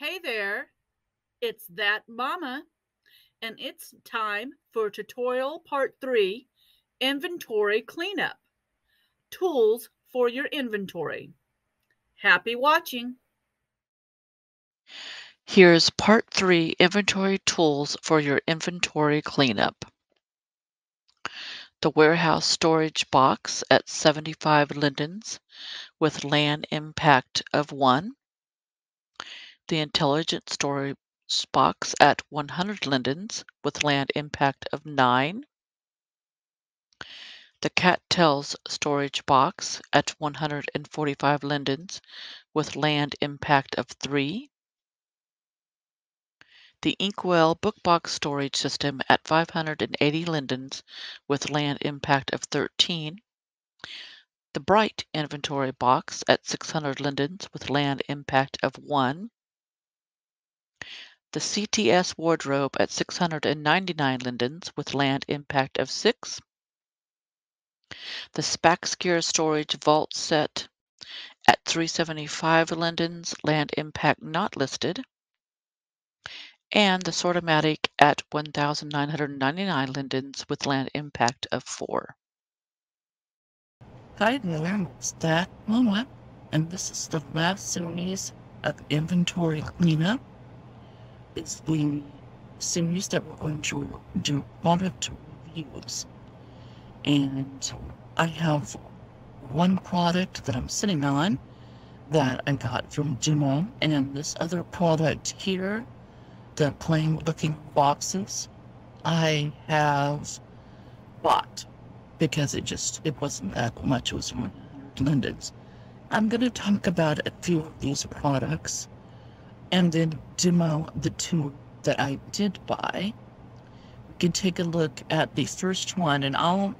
Hey there, it's That Momma, and it's time for tutorial part 3, Inventory Cleanup, Tools for Your Inventory. Happy watching. Here's part 3, Inventory Tools for Your Inventory Cleanup. The Warehouse Storage Box at 75 lindens with land impact of 1. The Intelligent Storage Box at 100 lindens with land impact of 9. The Cat Tails Storage Box at 145 lindens with land impact of 3. The Inkwell Book Box Storage System at 580 lindens with land impact of 13. The Bright Inventory Box at 600 lindens with land impact of 1. The CTS wardrobe at 699 lindens with land impact of 6. The SpaxGear storage vault set at 375 lindens, land impact not listed. And the Sort-O-Matic at 1999 lindens with land impact of 4. Hi there, it's That Momma, and this is the last series of Inventory Cleanup. It's the series that we're going to do product reviews, and I have one product that I'm sitting on that I got from Jimon, and this other product here, the plain looking boxes, I have bought because it wasn't that much. It was 100 lindens. I'm going to talk about a few of these products and then demo the two that I did buy. We can take a look at the first one, and I'll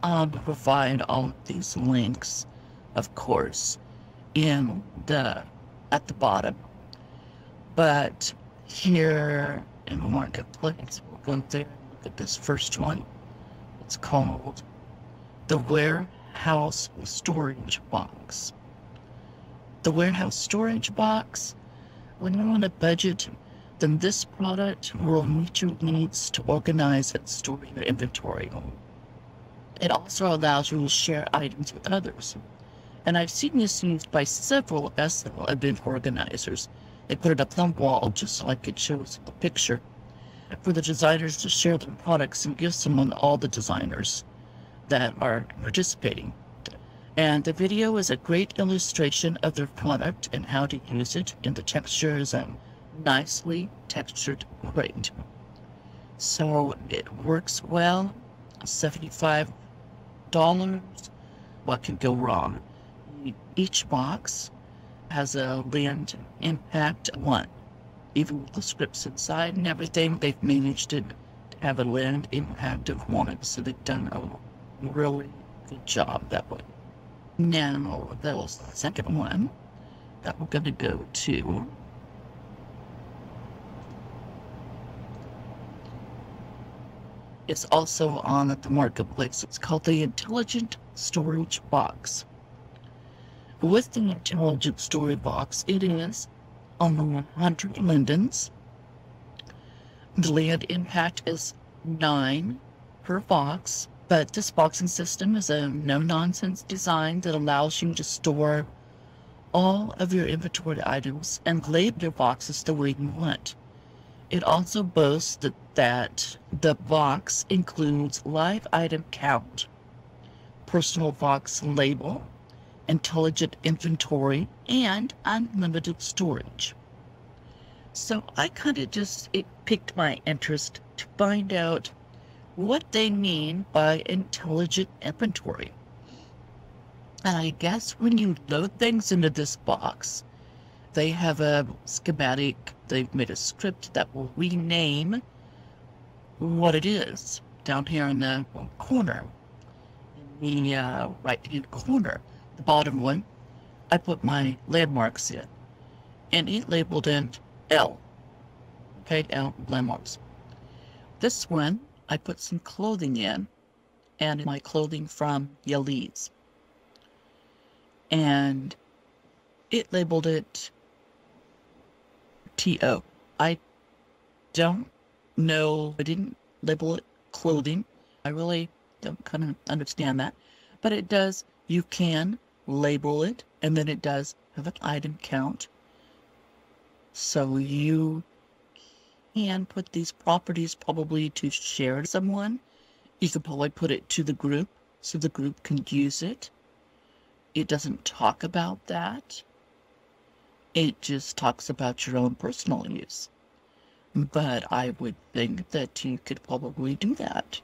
provide all of these links, of course, at the bottom. But here in the marketplace, we'll go there and look at this first one. It's called the Warehouse Storage Box. The Warehouse Storage Box. When you're on a budget, then this product will meet your needs to organize and store your inventory. It also allows you to share items with others. And I've seen this used by several SL event organizers. They put it up on the wall just like it shows in the picture, for the designers to share their products and give them on all the designers that are participating. And the video is a great illustration of their product and how to use it, and the texture is a nicely textured crate. So it works well. $75. What can go wrong? Each box has a land impact of 1. Even with the scripts inside and everything, they've managed it to have a land impact of 1. So they've done a really good job that way. Now, that was the second one that we're going to go to. It's also on at the marketplace. It's called the Intelligent Storage Box. With the Intelligent Storage Box, it is on the 100 lindens. The land impact is 9 per box. But this boxing system is a no-nonsense design that allows you to store all of your inventory items and label your boxes the way you want. It also boasts that the box includes live item count, personal box label, intelligent inventory, and unlimited storage. So I kind of it piqued my interest to find out what they mean by intelligent inventory. And I guess when you load things into this box, they have a schematic, they've made a script that will rename what it is down here in the corner, in the right hand corner, the bottom one. I put my landmarks in, and it labeled it L. Okay, L landmarks. This one, I put some clothing in, and my clothing from Yalee's, and it labeled it T-O. I don't know. I didn't label it clothing. I really don't kind of understand that. But it does, you can label it, and then it does have an item count. So you can put these properties probably to share to someone. You could probably put it to the group so the group can use it. It doesn't talk about that. It just talks about your own personal use. But I would think that you could probably do that.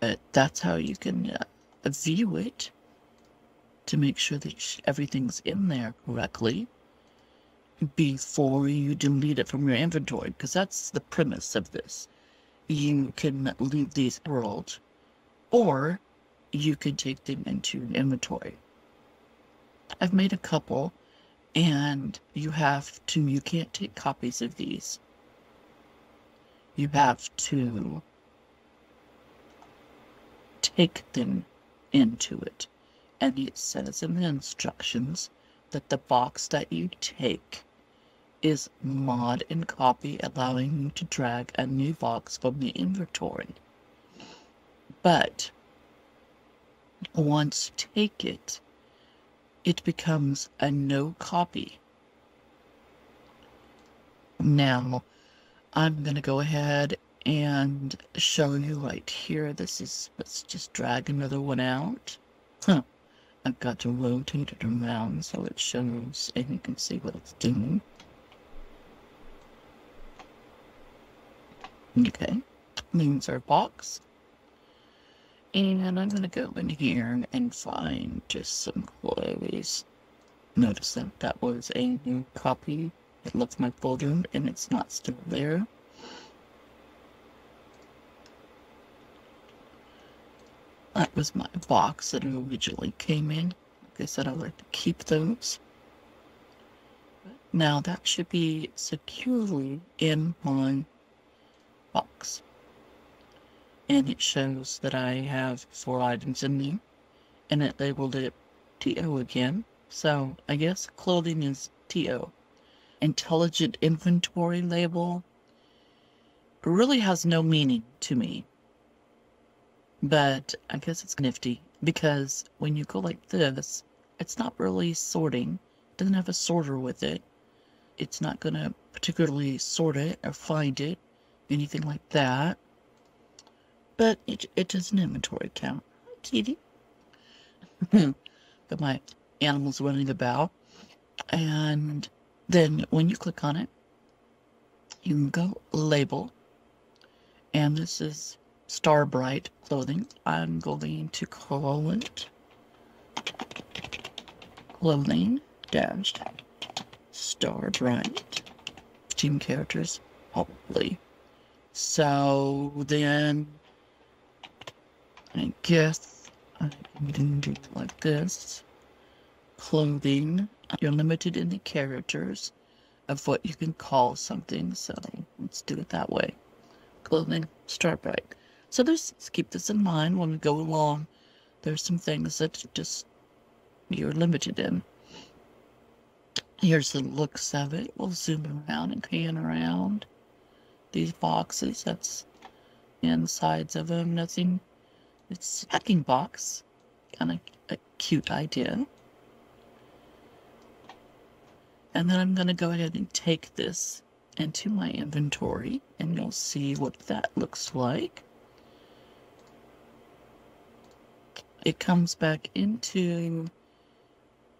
But that's how you can view it to make sure that everything's in there correctly before you delete it from your inventory, because that's the premise of this. You can leave these world, or you can take them into an inventory. I've made a couple, and you can't take copies of these. You have to take them into it. And it says in the instructions that the box that you take is mod and copy, allowing you to drag a new box from the inventory. But once you take it, it becomes a no copy. Now, I'm going to go ahead and show you right here. Let's just drag another one out. I've got to rotate it around so it shows and you can see what it's doing. Okay, there's our box. And I'm going to go in here and find just some clothes. Notice that that was a new copy. It left my folder and it's not still there. That was my box that originally came in. Like I said, I like to keep those. Now that should be securely in my box. And it shows that I have 4 items in there, and it labeled it TO again. So I guess clothing is TO. Intelligent inventory label really has no meaning to me, but I guess it's nifty because when you go like this, it's not really sorting. It doesn't have a sorter with it. It's not going to particularly sort it or find it, anything like that. But it is an inventory count. Hi, kitty. Got my animals running about. And then when you click on it, you can go label. And this is Starbright clothing. I'm going to call it clothing dash Starbright. Team characters, probably. So then I guess I can do it like this. Clothing. You're limited in the characters of what you can call something, so let's do it that way. Clothing, start break. So let's keep this in mind when we go along. There's some things that just you're limited in. Here's the looks of it. We'll zoom around and pan around these boxes. That's the insides of them. Nothing. It's a packing box, kind of a cute idea. And then I'm going to go ahead and take this into my inventory, and you'll see what that looks like. It comes back into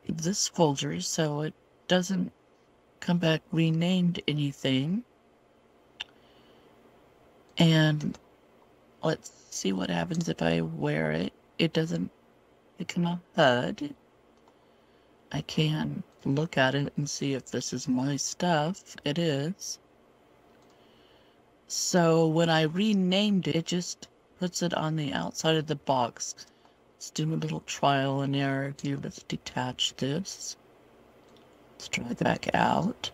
this folder, so it doesn't come back renamed anything. And let's see what happens if I wear it. It cannot HUD. I can look at it and see if this is my stuff. It is. So when I renamed it, it just puts it on the outside of the box. Let's do a little trial and error here. Let's detach this. Let's try back out.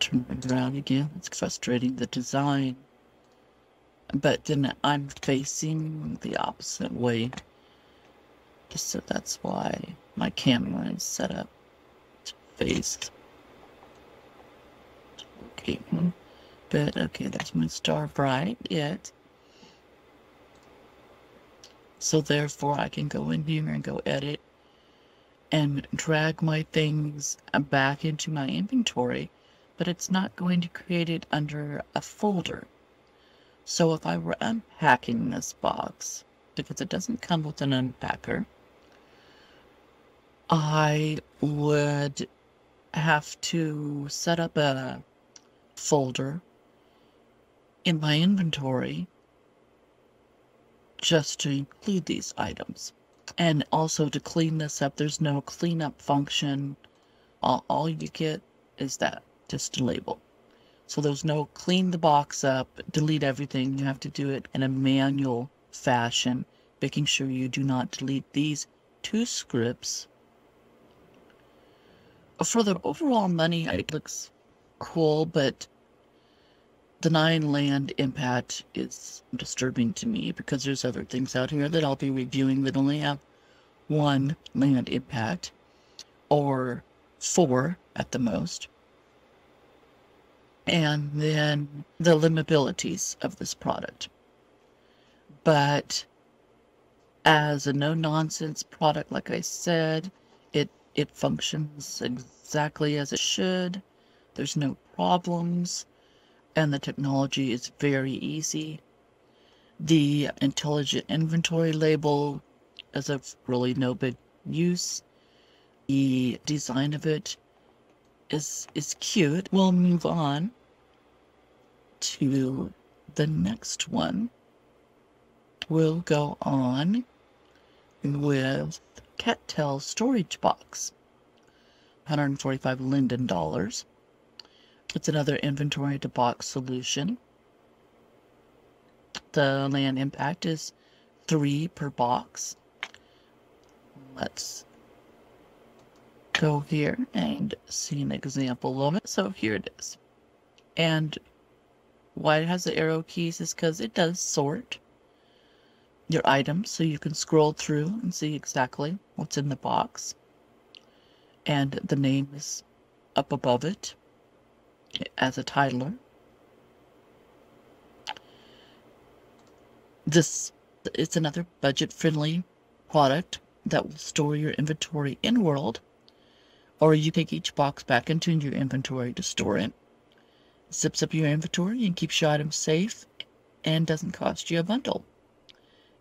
Turn it around again. It's frustrating, the design. But then I'm facing the opposite way, so that's why my camera is set up to face keep them. But okay, that's my star bright yet. So therefore I can go in here and go edit and drag my things back into my inventory, but it's not going to create it under a folder. So if I were unpacking this box, because it doesn't come with an unpacker, I would have to set up a folder in my inventory just to include these items. And also to clean this up, there's no cleanup function. All you get is that, just a label. So there's no clean the box up, delete everything. You have to do it in a manual fashion, making sure you do not delete these two scripts. For the overall money, it looks cool, but the 9 land impact is disturbing to me because there's other things out here that I'll be reviewing that only have 1 land impact, or 4 at the most. And then the limitabilities of this product. But as a no-nonsense product, like I said, it functions exactly as it should. There's no problems, and the technology is very easy. The intelligent inventory label is of really no big use. The design of it is cute. We'll move on to the next one. We'll go on with Cat Tails Storage Box, $145 Linden. It's another inventory to box solution. The land impact is 3 per box. Let's go here and see an example of it. So here it is. And why it has the arrow keys is because it does sort your items, so you can scroll through and see exactly what's in the box, and the name is up above it as a titler. This is another budget-friendly product that will store your inventory in world, or you take each box back into your inventory to store it. It zips up your inventory and keeps your items safe, and doesn't cost you a bundle.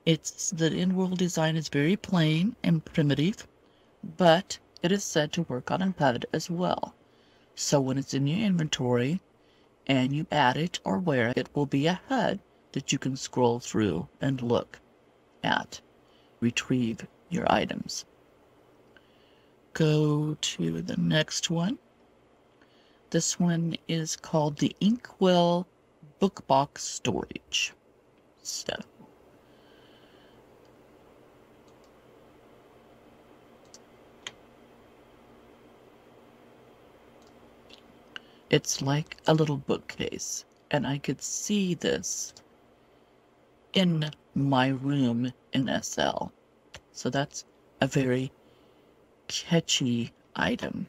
The in-world design is very plain and primitive, but it is said to work on iPad as well. So when it's in your inventory and you add it or wear it, it will be a HUD that you can scroll through and look at. Retrieve your items. Go to the next one. This one is called the Inkwell Book Box Storage System. It's like a little bookcase, and I could see this in my room in SL. So that's a very catchy item.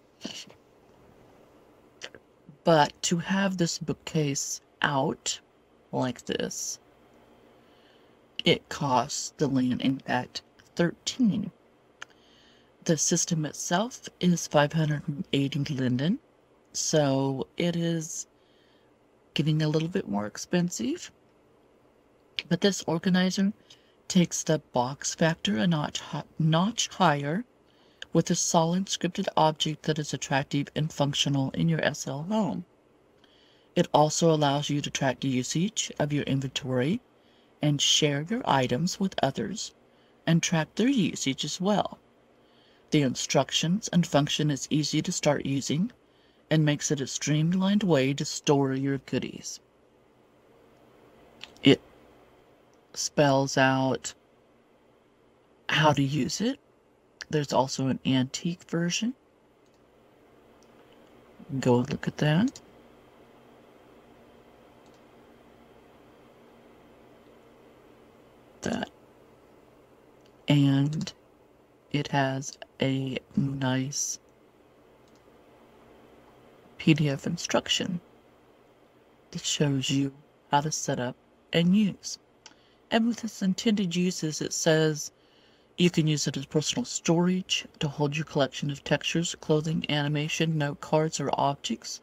But to have this bookcase out like this, it costs the land impact 13. The system itself is 580 Linden. So it is getting a little bit more expensive, but this organizer takes the box factor a notch higher with a solid scripted object that is attractive and functional in your SL home. It also allows you to track the usage of your inventory and share your items with others and track their usage as well. The instructions and function is easy to start using, and makes it a streamlined way to store your goodies. It spells out how to use it. There's also an antique version. Go look at that. And it has a nice PDF instruction It shows you how to set up and use. And with its intended uses, it says you can use it as personal storage to hold your collection of textures, clothing, animation, note cards, or objects.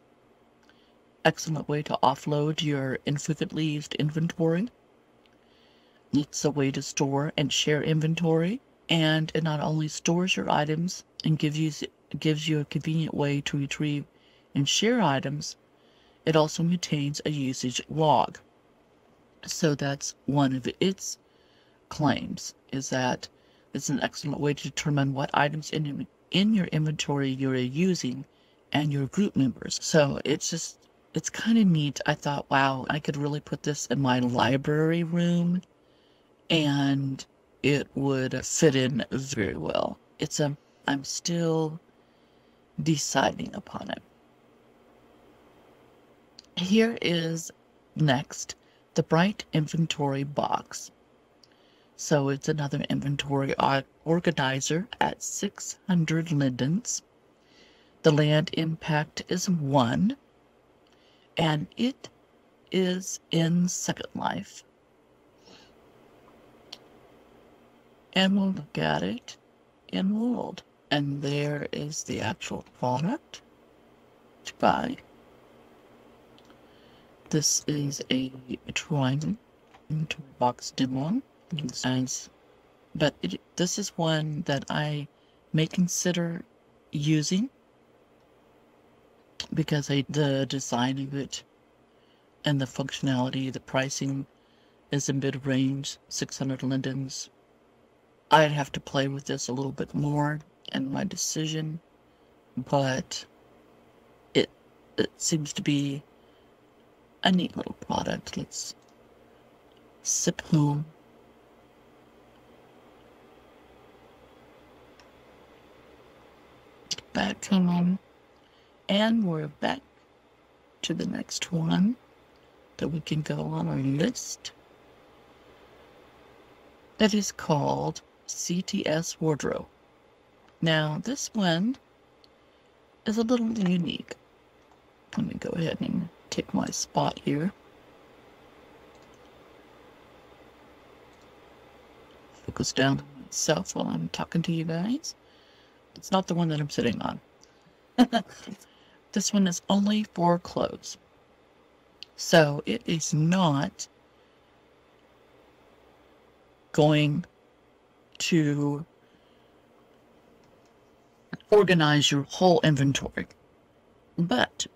Excellent way to offload your infrequently used inventory. It's a way to store and share inventory, and it not only stores your items and gives you a convenient way to retrieve and share items, it also maintains a usage log. So that's one of its claims, is that it's an excellent way to determine what items in your inventory you're using and your group members. So it's kind of neat. I thought, wow, I could really put this in my library room and it would fit in very well. I'm still deciding upon it. Here is next the Bright Inventory Box. So it's another inventory organizer at 600 lindens. The land impact is 1, and it is in Second Life. And we'll look at it in World. And there is the actual product to buy. This is a drawing into a box demo. But this is one that I may consider using because the design of it and the functionality, the pricing is in mid-range, 600 lindens. I'd have to play with this a little bit more in my decision, but it seems to be a neat little product. Let's sip home. Back home, and we're back to the next one that we can go on our list. That is called CTS Wardrobe. Now this one is a little unique. Let me go ahead and take my spot here. Focus down on myself while I'm talking to you guys. It's not the one that I'm sitting on. This one is only for clothes. So it is not going to organize your whole inventory. But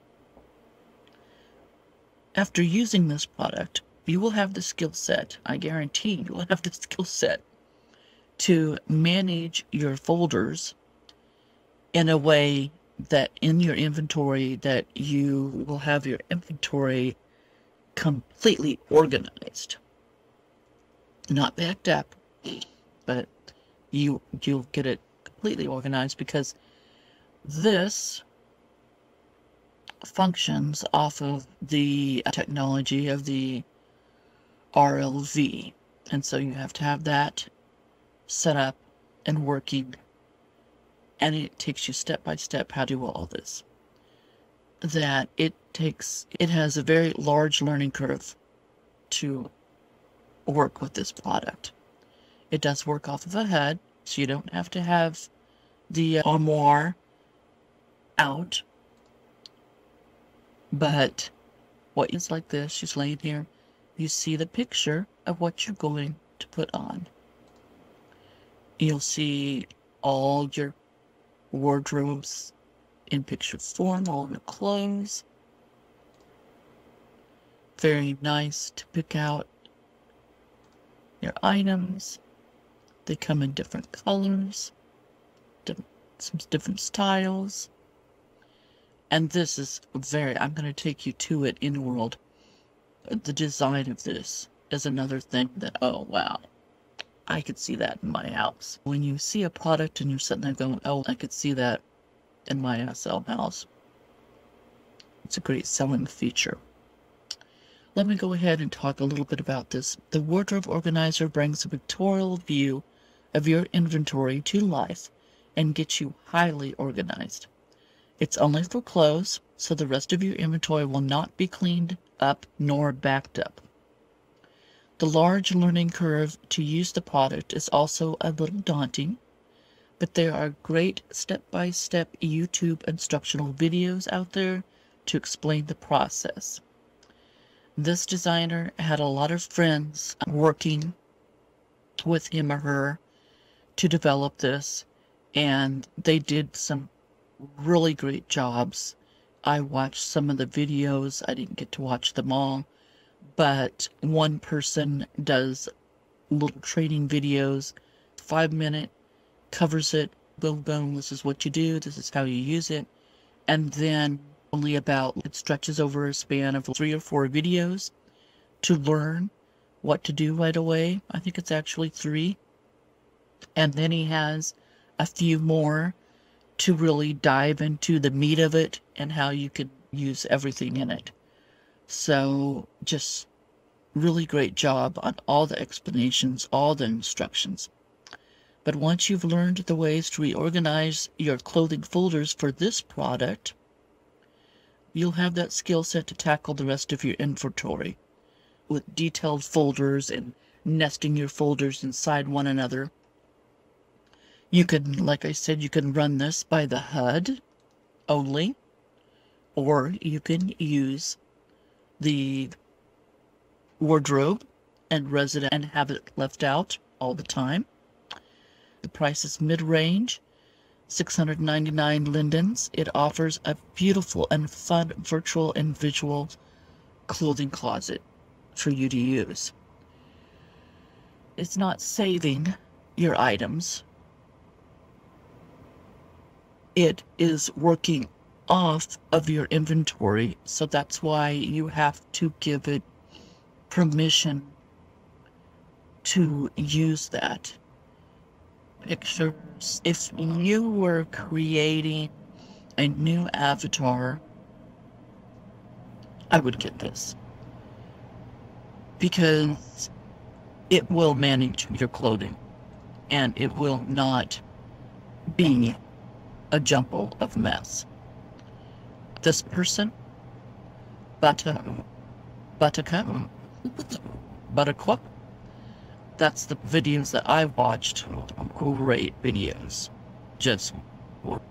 after using this product, you will have the skill set. I guarantee you will have the skill set to manage your folders in a way that in your inventory that you will have your inventory completely organized. Not backed up, but you'll get it completely organized because this functions off of the technology of the RLV. And so you have to have that set up and working. And it takes you step by step how to do all this. It has a very large learning curve to work with this product. It does work off of a HUD, so you don't have to have the armoire out. But what is like this, she's laying here, you see the picture of what you're going to put on. You'll see all your wardrobes in picture form, all your clothes. Very nice to pick out your items. They come in different colors, some different styles. And this is I'm going to take you to it in World. The design of this is another thing that, oh wow, I could see that in my house. When you see a product and you're sitting there going, oh, I could see that in my SL house. It's a great selling feature. Let me go ahead and talk a little bit about this. The wardrobe organizer brings a pictorial view of your inventory to life and gets you highly organized. It's only for clothes, so the rest of your inventory will not be cleaned up nor backed up. The large learning curve to use the product is also a little daunting, but there are great step-by-step YouTube instructional videos out there to explain the process. This designer had a lot of friends working with him or her to develop this, and they did some really great jobs. I watched some of the videos. I didn't get to watch them all, but one person does little training videos, 5-minute, covers it, boom, this is what you do, this is how you use it, and then only about, it stretches over a span of 3 or 4 videos to learn what to do right away. I think it's actually 3. And then he has a few more to really dive into the meat of it and how you could use everything in it. So just really great job on all the explanations, all the instructions. But once you've learned the ways to reorganize your clothing folders for this product, you'll have that skill set to tackle the rest of your inventory with detailed folders and nesting your folders inside one another. You can, like I said, you can run this by the HUD only, or you can use the wardrobe and resident and have it left out all the time. The price is mid-range, 699 lindens. It offers a beautiful and fun virtual and visual clothing closet for you to use. It's not saving your items. It is working off of your inventory, so that's why you have to give it permission to use that. Pictures. If you were creating a new avatar, I would get this, because it will manage your clothing and it will not be a jumble of mess. This person, Buttercup, that's the videos that I watched. Great videos. Just,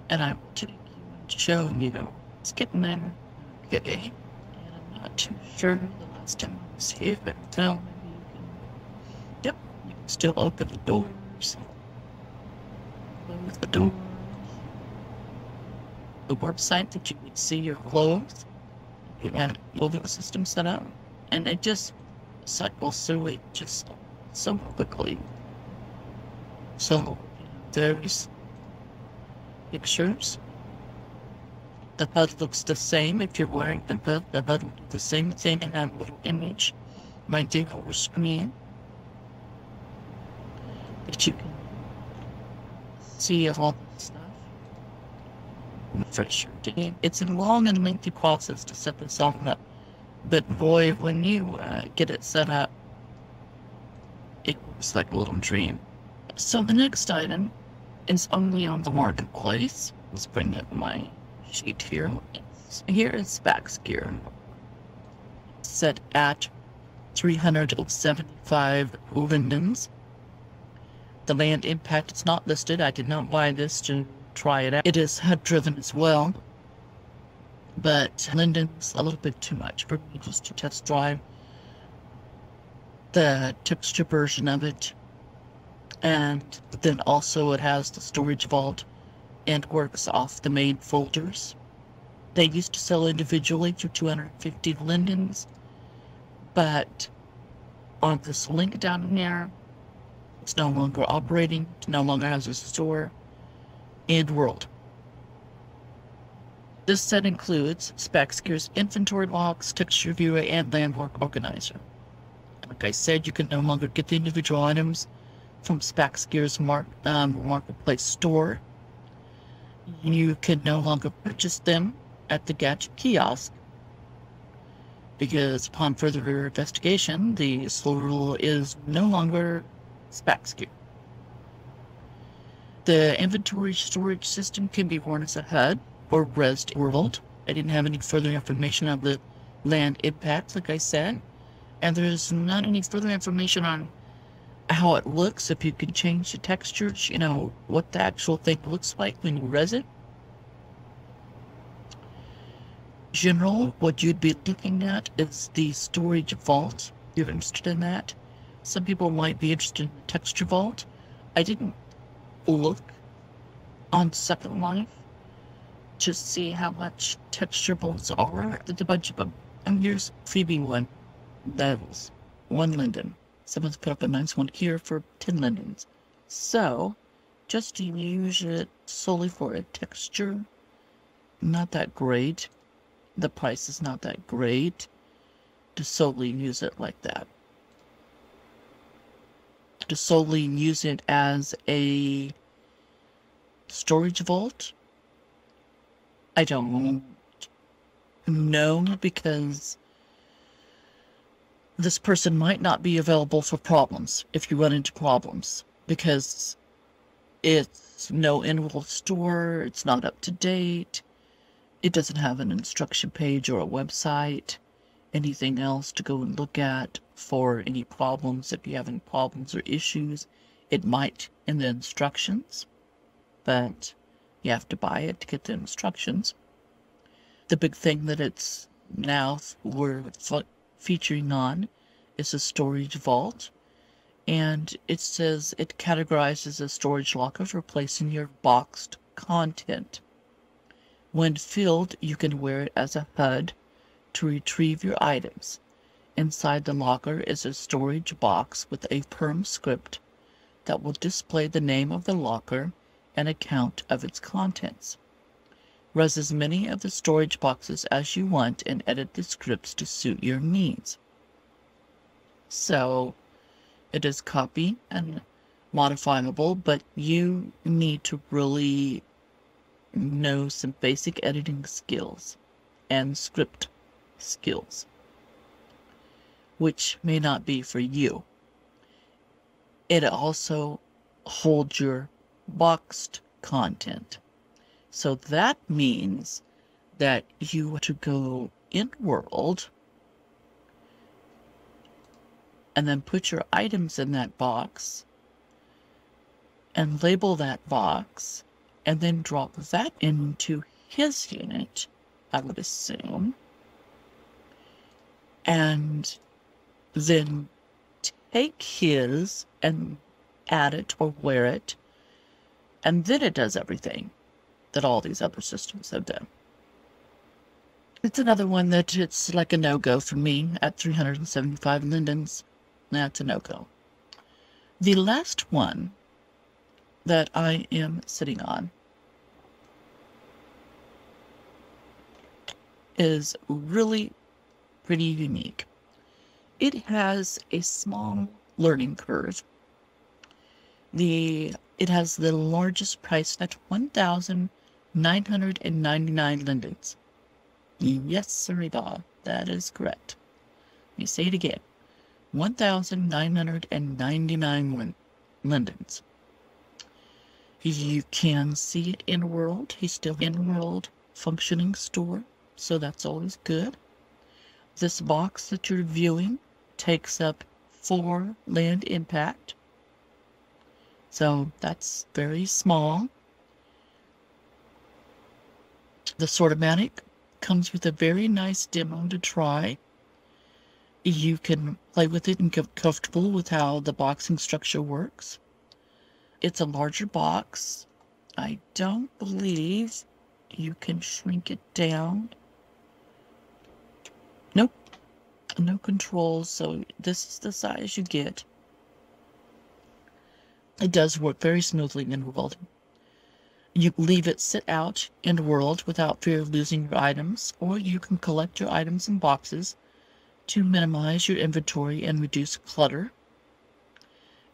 and I will take you and show you. It's getting there. Okay. And I'm not too sure the last time I was here, but now maybe you can. Yep. You can still open the doors. Close the door. The website that you can see your clothes, and moving system set up, and it just cycles through it just so quickly. So there's pictures. The HUD looks the same if you're wearing the HUD. The HUD looks the same thing in that little image, my digital screen, that you can see all this stuff. For sure, it's a long and lengthy process to set this all up, but boy, when you get it set up, it looks like a little dream. So the next item is only on the marketplace. Let's bring up my sheet here. Here is SpaxGear, set at 375 lindens. The land impact is not listed. I did not buy this to try it out. It is HUD driven as well, but lindens a little bit too much for me just to test drive the texture version of it. And then also it has the storage vault and works off the main folders. They used to sell individually for 250 lindens, but on this link down here, it's no longer operating. It no longer has a store and world. This set includes SpaxGear's inventory box, texture viewer, and landmark organizer. Like I said, you can no longer get the individual items from SpaxGear's marketplace store. You can no longer purchase them at the gadget kiosk, because upon further investigation, the store rule is no longer SpaxGear. The inventory storage system can be worn as a HUD or REST world I didn't have any further information on the land impact, like I said. And there's not any further information on how it looks, if you can change the textures, you know, what the actual thing looks like when you res it. General, what you'd be looking at is the storage vault, if you're interested in that. Some people might be interested in the texture vault. I didn't look on Second Life to see how much texture vaults are. There's a bunch of them. And here's freebie one. That was 1 linden. Someone's put up a nice one here for 10 lindens. So, just to use it solely for a texture, not that great. The price is not that great to solely use it like that. To solely use it as a storage vault, I don't know, because this person might not be available for problems if you run into problems, because it's no in-wall store, it's not up to date. It doesn't have an instruction page or a website, anything else to go and look at for any problems. If you have any problems or issues, it might in the instructions, but you have to buy it to get the instructions. The big thing that it's now we're featuring on is a storage vault, and it says it categorizes a storage locker for placing your boxed content. When filled, you can wear it as a HUD to retrieve your items. Inside the locker is a storage box with a perm script that will display the name of the locker and a count of its contents. Res as many of the storage boxes as you want and edit the scripts to suit your needs. So it is copy and modifiable, but you need to really know some basic editing skills and script skills, which may not be for you. It also holds your boxed content, so that means that you want to go in world and then put your items in that box and label that box, and then drop that into his unit, I would assume, and then take his and add it or wear it, and then it does everything that all these other systems have done. It's another one that it's like a no-go for me at 375 lindens. That's a no-go. The last one that I am sitting on is really pretty unique. It has a small learning curve. It has the largest price at 1,999 lindens. Yes, Sariba, that is correct. Let me say it again. 1,999 lindens. You can see it in world. He's still in world functioning store, so that's always good. This box that you're viewing takes up 4 land impact, so that's very small. The Sort-O-Matic comes with a very nice demo to try. You can play with it and get comfortable with how the boxing structure works. It's a larger box. I don't believe you can shrink it down. Nope. No controls, so this is the size you get. It does work very smoothly in world. You leave it sit out in world without fear of losing your items, or you can collect your items in boxes to minimize your inventory and reduce clutter.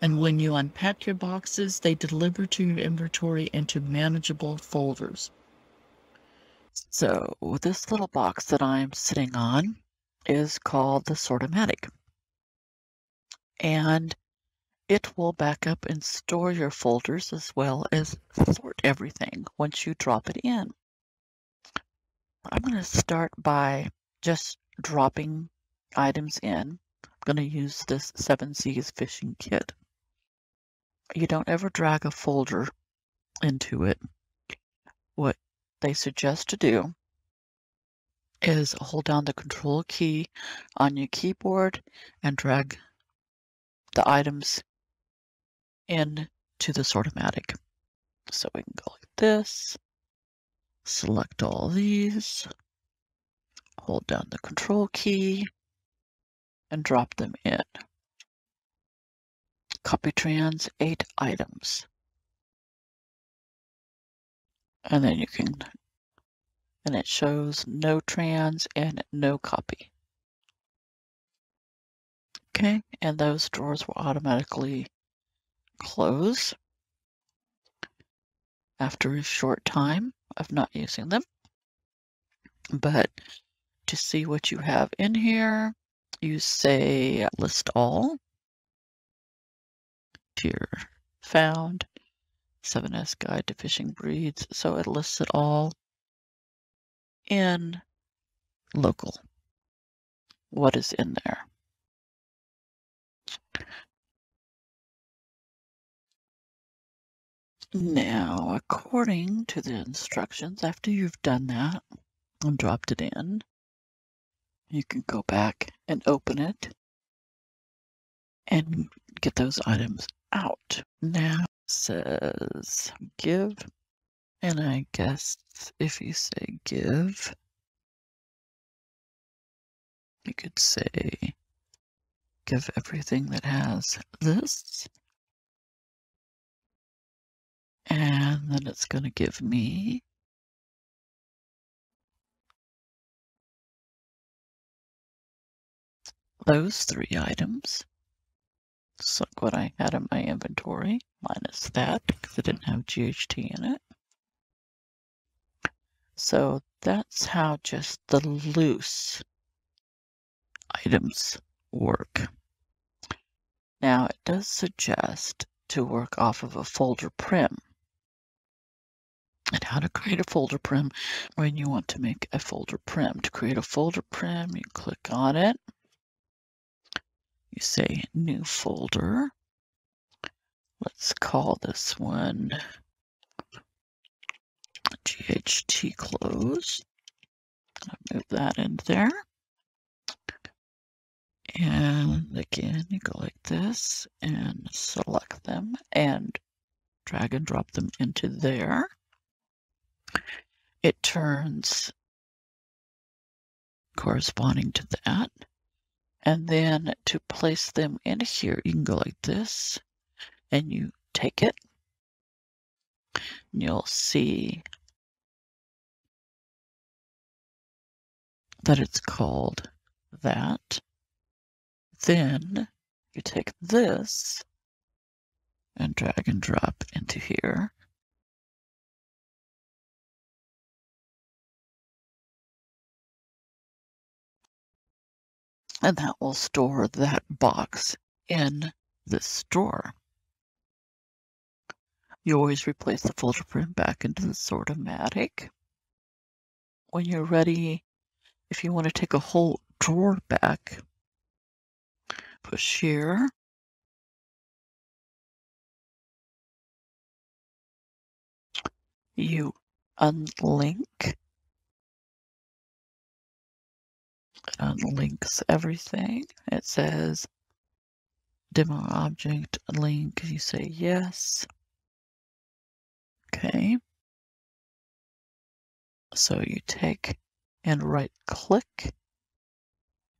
And when you unpack your boxes, they deliver to your inventory into manageable folders. So this little box that I'm sitting on is called the Sort-O-Matic, and it will back up and store your folders as well as sort everything once you drop it in. I'm going to start by just dropping items in. I'm going to use this Seven Seas Fishing Kit. You don't ever drag a folder into it. What they suggest to do is hold down the control key on your keyboard and drag the items into the Sort-O-Matic. So we can go like this, select all these, hold down the control key, and drop them in. Copy trans 8 items. And then you can, and it shows no trans and no copy. Okay, and those drawers will automatically close after a short time of not using them. But to see what you have in here, you say list all. Here, found 7S Guide to Fishing Breeds. So it lists it all in local. What is in there? Now, according to the instructions, after you've done that and dropped it in, you can go back and open it and get those items out. Now it says give, and I guess if you say give, you could say give everything that has this. And then it's going to give me those 3 items. So what I had in my inventory, minus that, because I didn't have GHT in it. So that's how just the loose items work. Now it does suggest to work off of a folder prim. And how to create a folder prim when you want to make a folder prim. To create a folder prim, you click on it. You say new folder. Let's call this one GHT close. I'll move that in there. And again, you go like this and select them and drag and drop them into there. It turns corresponding to that. And then to place them in here, you can go like this and you take it. And you'll see that it's called that. Then you take this and drag and drop into here. And that will store that box in this drawer. You always replace the folder prim back into the Sort-O-Matic. When you're ready, if you want to take a whole drawer back, push here. You unlink. It unlinks everything. It says demo object link. You say yes. Okay. So you take and right click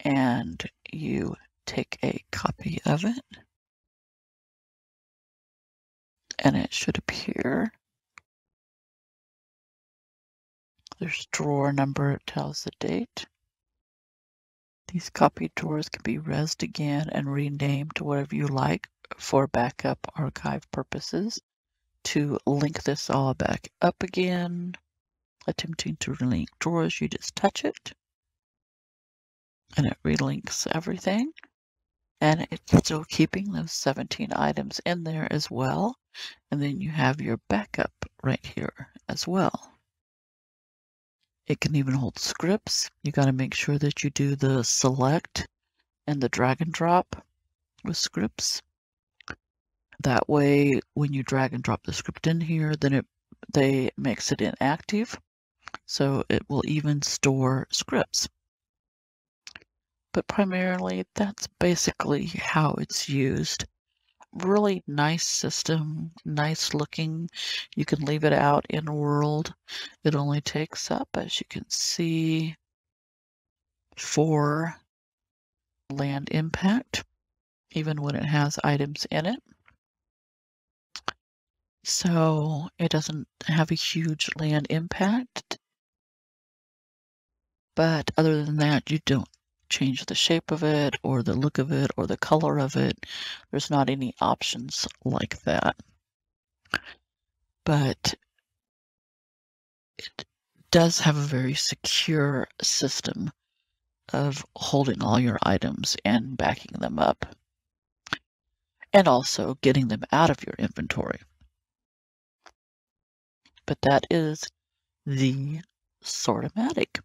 and you take a copy of it. And it should appear. There's drawer number. It tells the date. These copied drawers can be resed again and renamed to whatever you like for backup archive purposes. To link this all back up again, attempting to relink drawers, you just touch it and it relinks everything. And it's still keeping those 17 items in there as well. And then you have your backup right here as well. It can even hold scripts. You got to make sure that you do the select and the drag and drop with scripts. That way, when you drag and drop the script in here, then it makes it inactive. So it will even store scripts. But primarily, that's basically how it's used. Really nice system, nice looking. You can leave it out in world. It only takes up, as you can see, 4 land impact, even when it has items in it. So it doesn't have a huge land impact. But other than that, you don't change the shape of it or the look of it or the color of it. There's not any options like that. But it does have a very secure system of holding all your items and backing them up. And also getting them out of your inventory. But that is the Sort-O-Matic.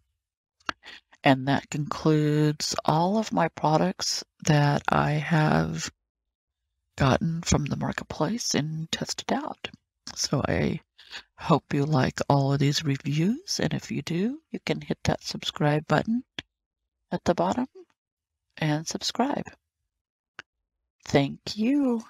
And that concludes all of my products that I have gotten from the marketplace and tested out. So I hope you like all of these reviews. And if you do, you can hit that subscribe button at the bottom and subscribe. Thank you.